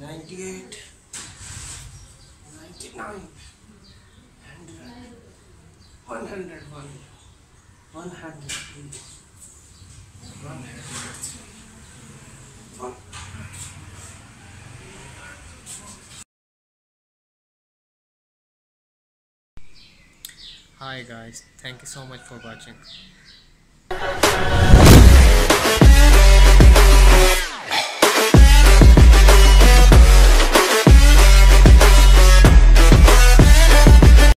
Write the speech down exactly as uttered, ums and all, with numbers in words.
ninety-eight, ninety-nine, one hundred, one hundred, one hundred, one hundred. Hi guys, thank you so much for watching.